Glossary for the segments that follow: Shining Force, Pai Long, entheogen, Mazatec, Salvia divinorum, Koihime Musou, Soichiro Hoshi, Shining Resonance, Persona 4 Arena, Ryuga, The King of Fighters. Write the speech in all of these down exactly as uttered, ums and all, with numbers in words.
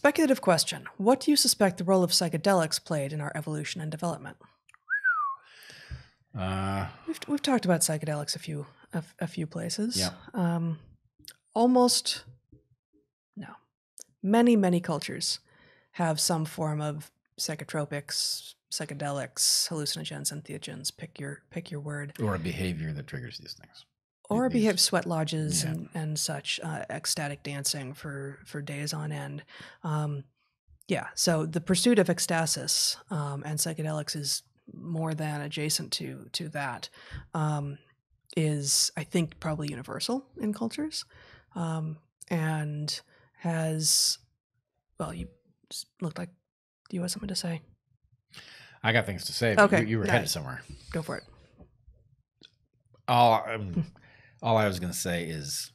Speculative question. What do you suspect the role of psychedelics played in our evolution and development? Uh, we've, we've talked about psychedelics a few a, a few places. Yeah. Um, almost, no. Many, many cultures have some form of psychotropics, psychedelics, hallucinogens, entheogens, pick your, pick your word. Or a behavior that triggers these things. Or behave sweat lodges yeah. and, and such, uh, ecstatic dancing for, for days on end. Um, yeah, so the pursuit of ecstasis um, and psychedelics is more than adjacent to, to that, um, is, I think, probably universal in cultures um, and has, well, you looked like you had something to say. I got things to say, but okay. you, you were no, headed somewhere. Go for it. All, um, all I was going to say is,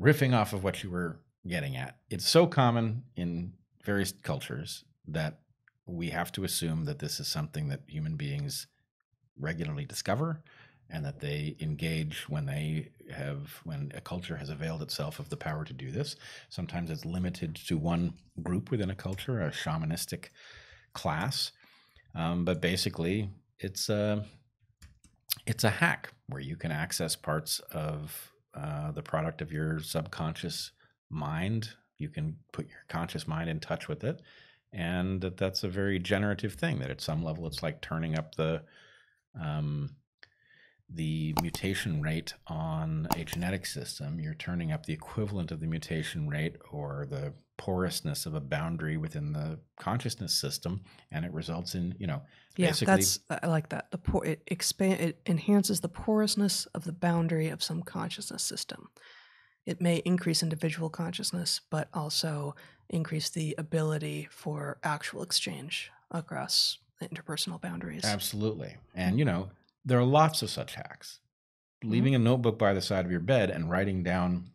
riffing off of what you were getting at, it's so common in various cultures that we have to assume that this is something that human beings regularly discover and that they engage when they have, when a culture has availed itself of the power to do this. Sometimes it's limited to one group within a culture, a shamanistic class. Um, but basically, it's a, it's a hack where you can access parts of uh, the product of your subconscious mind. You can put your conscious mind in touch with it. And that that's a very generative thing, that at some level it's like turning up the, um, the mutation rate on a genetic system. You're turning up the equivalent of the mutation rate or the porousness of a boundary within the consciousness system, and it results in, you know, yeah, basically that's, I like that. The por it expand it enhances the porousness of the boundary of some consciousness system. It may increase individual consciousness, but also increase the ability for actual exchange across interpersonal boundaries. Absolutely. And you know, there are lots of such hacks. Mm-hmm. Leaving a notebook by the side of your bed and writing down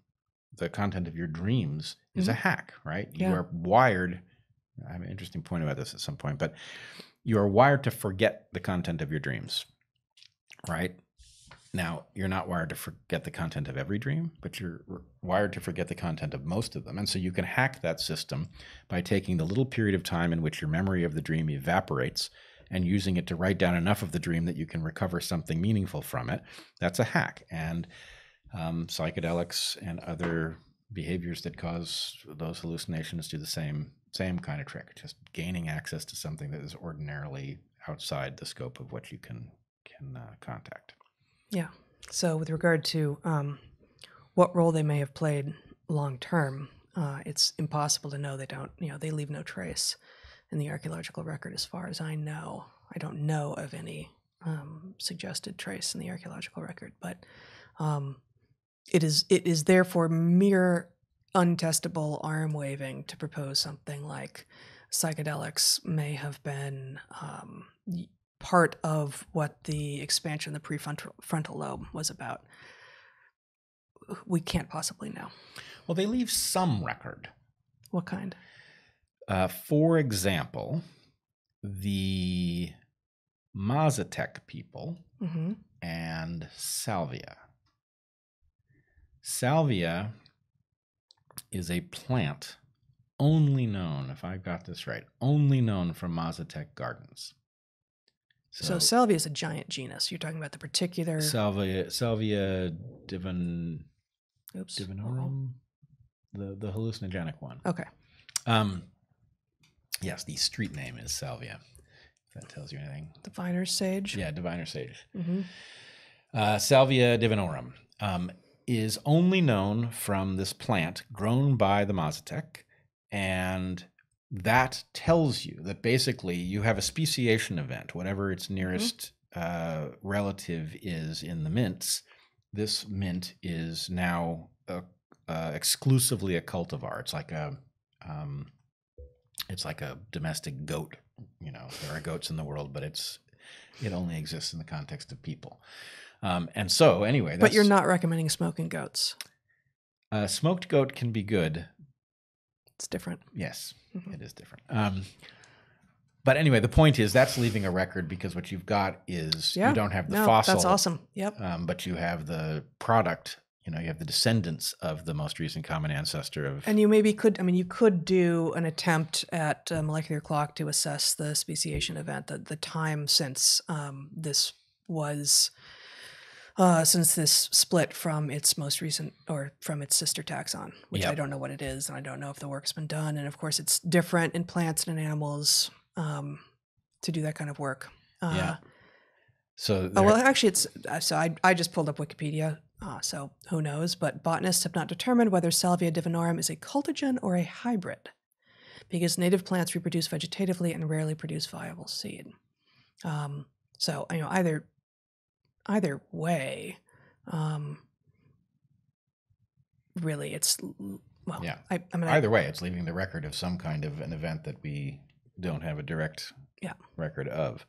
the content of your dreams is mm-hmm. a hack, right? Yeah. You are wired. I have an interesting point about this at some point, but you are wired to forget the content of your dreams, right? Now, you're not wired to forget the content of every dream, but you're wired to forget the content of most of them. And so you can hack that system by taking the little period of time in which your memory of the dream evaporates and using it to write down enough of the dream that you can recover something meaningful from it. That's a hack. And um, psychedelics and other behaviors that cause those hallucinations do the same, same kind of trick, just gaining access to something that is ordinarily outside the scope of what you can, can uh, contact. Yeah. So with regard to um, what role they may have played long term, uh, it's impossible to know. They don't, you know, they leave no trace in the archaeological record, as far as I know. I don't know of any um, suggested trace in the archaeological record, but um, it is it is therefore mere untestable arm waving to propose something like psychedelics may have been um, part of what the expansion of the prefrontal frontal lobe was about. We can't possibly know. Well, they leave some record. What kind? Uh, for example, the Mazatec people mm-hmm. and salvia. Salvia is a plant only known, if I got this right, only known from Mazatec gardens. So, so salvia is a giant genus. You're talking about the particular salvia, salvia divin, Oops. divinorum, the the hallucinogenic one. Okay. Um, Yes, the street name is salvia, if that tells you anything. Diviner's sage? Yeah, diviner's sage. Mm-hmm. uh, Salvia divinorum um, is only known from this plant grown by the Mazatec, and that tells you that basically you have a speciation event, whatever its nearest mm-hmm. uh, relative is in the mints. This mint is now a, uh, exclusively a cultivar. It's like a... Um, It's like a domestic goat, you know, there are goats in the world, but it's, it only exists in the context of people. Um, and so anyway, that's, but you're not recommending smoking goats. Uh, smoked goat can be good. It's different. Yes, mm-hmm. it is different. Um, but anyway, the point is that's leaving a record, because what you've got is yeah. you don't have the no, fossil. That's awesome. Yep. Um, but you have the product. you know, you have the descendants of the most recent common ancestor of. And you maybe could, I mean, you could do an attempt at a molecular clock to assess the speciation event, the, the time since um, this was, uh, since this split from its most recent, or from its sister taxon, which yep. I don't know what it is, and I don't know if the work's been done. And of course, it's different in plants and in animals um, to do that kind of work. Uh, yeah. So oh, well, actually, it's so I, I just pulled up Wikipedia. Uh, so who knows? But botanists have not determined whether Salvia divinorum is a cultigen or a hybrid, because native plants reproduce vegetatively and rarely produce viable seed. Um, so you know, either either way, um, really, it's well. Yeah. I, I mean, either I, way, it's leaving the record of some kind of an event that we don't have a direct yeah. record of.